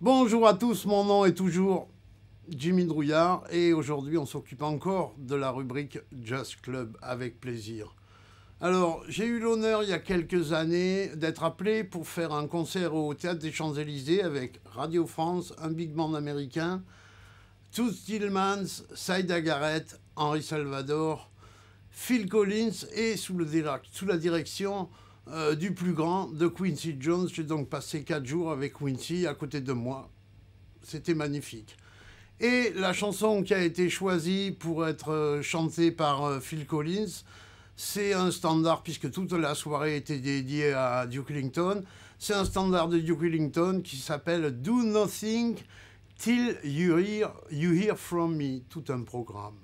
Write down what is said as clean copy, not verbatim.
Bonjour à tous, mon nom est toujours Jimi Drouillard et aujourd'hui on s'occupe encore de la rubrique Jazz Club avec plaisir. Alors j'ai eu l'honneur il y a quelques années d'être appelé pour faire un concert au Théâtre des Champs-Élysées avec Radio France, un big band américain, Toots Thielemans, Siedah Garret, Henri Salvador, Phil Collins et sous la direction du plus grand, de Quincy Jones. J'ai donc passé 4 jours avec Quincy à côté de moi. C'était magnifique. Et la chanson qui a été choisie pour être chantée par Phil Collins, c'est un standard, puisque toute la soirée était dédiée à Duke Ellington. C'est un standard de Duke Ellington qui s'appelle « Do Nothing Till You Hear From Me », tout un programme.